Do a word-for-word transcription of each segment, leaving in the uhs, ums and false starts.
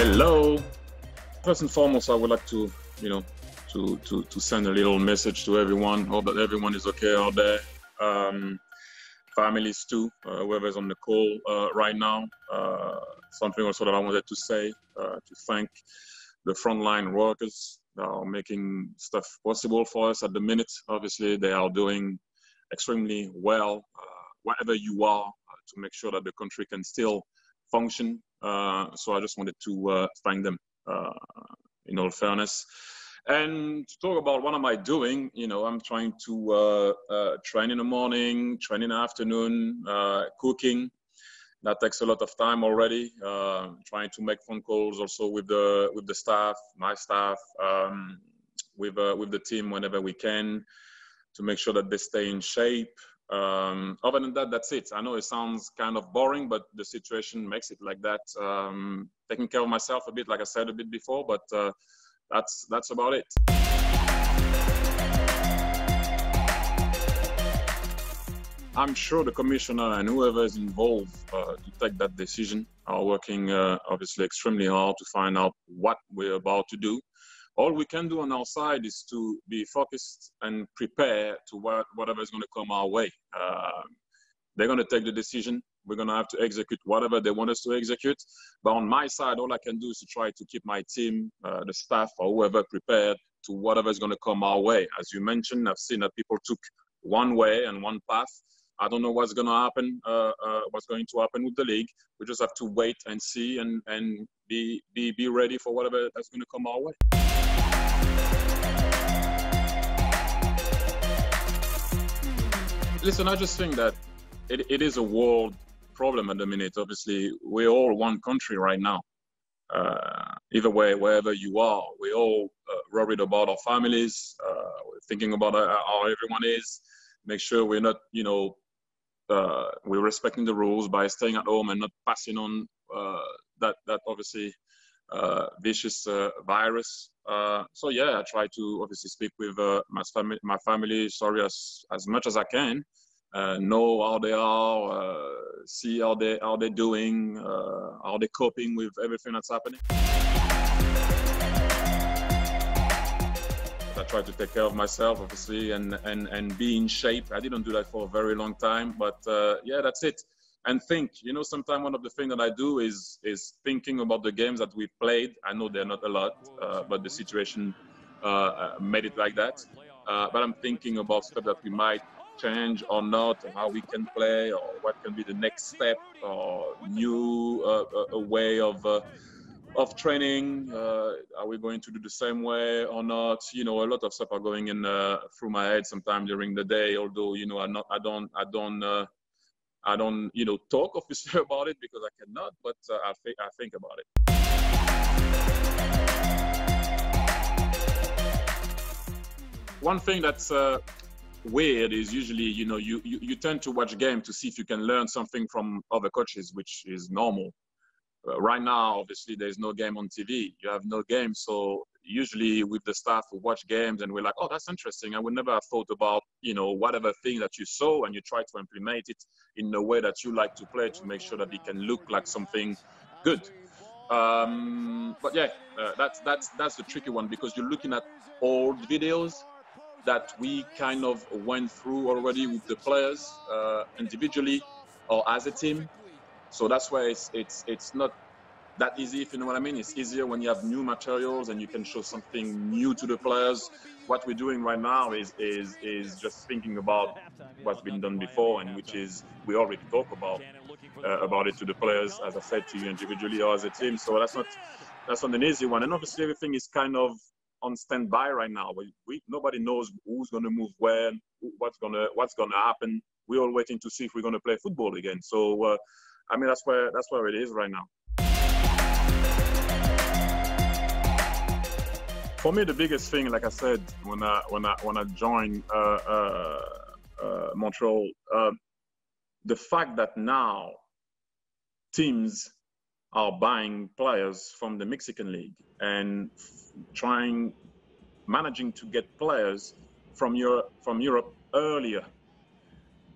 Hello. First and foremost, I would like to, you know, to to to send a little message to everyone. Hope that everyone is okay out there. Um, families too, uh, whoever's on the call uh, right now. Uh, something also that I wanted to say, uh, to thank the frontline workers that are making stuff possible for us at the minute. Obviously, they are doing extremely well, uh, wherever you are, uh, to make sure that the country can still function. Uh, so I just wanted to uh, thank them, uh, in all fairness. And to talk about what am I doing, you know, I'm trying to uh, uh, train in the morning, train in the afternoon, uh, cooking. That takes a lot of time already. Uh, trying to make phone calls also with the with the staff, my staff, um, with uh, with the team whenever we can, to make sure that they stay in shape. Um, other than that, that's it. I know it sounds kind of boring, but the situation makes it like that. Um, taking care of myself a bit, like I said a bit before, but uh, that's that's about it. I'm sure the commissioner and whoever is involved uh, to take that decision are working uh, obviously extremely hard to find out what we're about to do. All we can do on our side is to be focused and prepare to what, whatever is going to come our way. Uh, they're going to take the decision. We're going to have to execute whatever they want us to execute. But on my side, all I can do is to try to keep my team, uh, the staff or whoever, prepared to whatever is going to come our way. As you mentioned, I've seen that people took one way and one path. I don't know what's going to happen, uh, uh, what's going to happen with the league. We just have to wait and see and, and be, be, be ready for whatever that's going to come our way. Listen, I just think that it, it is a world problem at the minute. Obviously, we're all one country right now. Uh, either way, wherever you are, we're all uh, worried about our families, uh, we're thinking about uh, how everyone is, make sure we're not, you know, Uh, we're respecting the rules by staying at home and not passing on uh, that, that obviously uh, vicious uh, virus. Uh, so yeah, I try to obviously speak with uh, my, fami my family, sorry, as, as much as I can, uh, know how they are, uh, see how, they, how they're doing, uh, how they're coping with everything that's happening. I try to take care of myself, obviously, and, and, and be in shape. I didn't do that for a very long time, but uh, yeah, that's it. And think, you know, sometimes one of the things that I do is, is thinking about the games that we've played. I know they're not a lot, uh, but the situation uh, made it like that. Uh, but I'm thinking about stuff that we might change or not, or how we can play, or what can be the next step, or new uh, a way of... Uh, of training, uh, are we going to do the same way or not? You know, a lot of stuff are going in uh, through my head sometimes during the day. Although, you know, I'm not, I don't, I don't, uh, I don't, you know, talk officially about it because I cannot. But uh, I think I think about it. One thing that's uh, weird is usually, you know, you, you you tend to watch game to see if you can learn something from other coaches, which is normal. Right now, obviously, there's no game on T V. You have no game. So usually with the staff, we watch games and we're like, oh, that's interesting. I would never have thought about, you know, whatever thing that you saw, and you try to implement it in the way that you like to play to make sure that it can look like something good. Um, but yeah, uh, that's, that's, that's the tricky one, because you're looking at old videos that we kind of went through already with the players uh, individually or as a team. So that's why it's, it's, it's not that easy, if you know what I mean. It's easier when you have new materials and you can show something new to the players. What we're doing right now is, is, is just thinking about what's been done before, and which is we already talk about, uh, about it to the players, as I said, to you individually or as a team. So that's not, that's not an easy one. And obviously everything is kind of on standby right now. We, we, nobody knows who's going to move where, what's going to, what's going to happen. We're all waiting to see if we're going to play football again. So, uh, I mean, that's where, that's where it is right now. For me, the biggest thing, like I said, when I, when I, when I joined uh, uh, uh, Montreal, uh, the fact that now teams are buying players from the Mexican League and trying, managing to get players from Europe, from Europe earlier.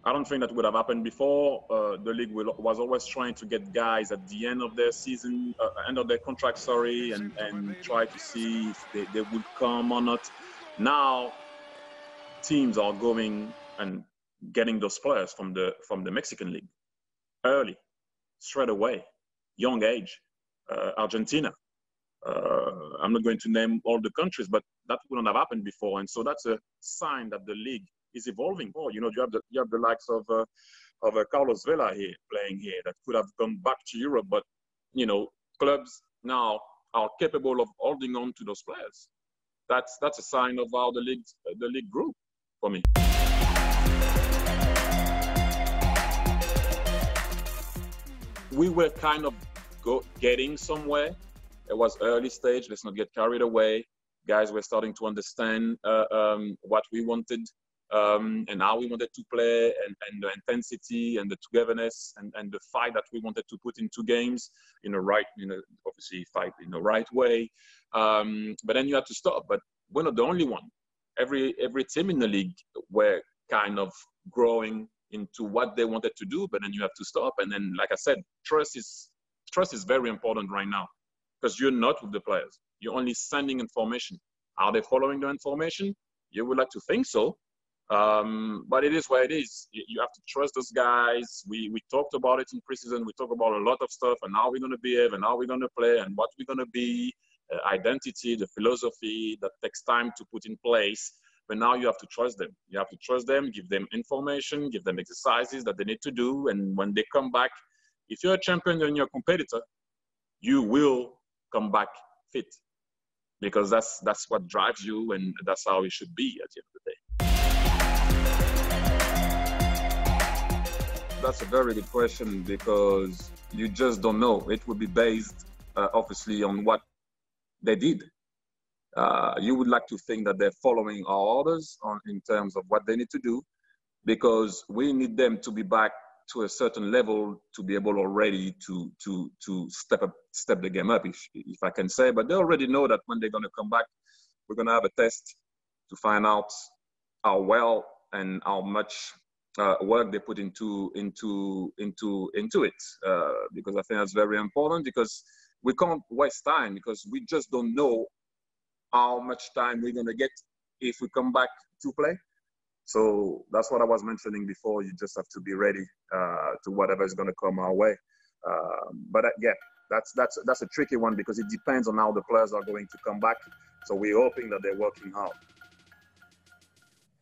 I don't think that would have happened before. Uh, the league will, was always trying to get guys at the end of their season, uh, end of their contract, sorry, and, and try to see if they, they would come or not. Now, teams are going and getting those players from the, from the Mexican league early, straight away, young age. Uh, Argentina. Uh, I'm not going to name all the countries, but that wouldn't have happened before. And so that's a sign that the league is evolving. Oh, you know, you have the, you have the likes of, uh, of uh, Carlos Vela here, playing here, that could have gone back to Europe. But, you know, clubs now are capable of holding on to those players. That's, that's a sign of how the league, the league grew for me. We were kind of go, getting somewhere. It was early stage. Let's not get carried away. Guys were starting to understand uh, um, what we wanted um, and how we wanted to play, and, and the intensity and the togetherness and, and the fight that we wanted to put into games in the right, you know, obviously fight in the right way. Um, but then you have to stop. But we're not the only one. Every every team in the league were kind of growing into what they wanted to do. But then you have to stop. And then, like I said, trust is trust is very important right now. Because you're not with the players. You're only sending information. Are they following the information? You would like to think so. Um, but it is what it is. You, you have to trust those guys. We, we talked about it in preseason. We talk about a lot of stuff and how we're going to behave and how we're going to play and what we're going to be, uh, identity, the philosophy that takes time to put in place. But now you have to trust them. You have to trust them, give them information, give them exercises that they need to do. And when they come back, if you're a champion and you're a competitor, you will come back fit, because that's that's what drives you, and that's how it should be at the end of the day. That's a very good question, because you just don't know. It would be based uh, obviously on what they did. Uh, you would like to think that they're following our orders on, in terms of what they need to do, because we need them to be back to a certain level to be able already to to to step up, step the game up, if if I can say. But they already know that when they're going to come back, we're going to have a test to find out how well and how much uh, work they put into into into into it. Uh, because I think that's very important, because we can't waste time, because we just don't know how much time we're going to get if we come back to play. So that's what I was mentioning before. You just have to be ready uh, to whatever is going to come our way. Uh, but uh, yeah, that's that's that's a tricky one, because it depends on how the players are going to come back. So we're hoping that they're working hard.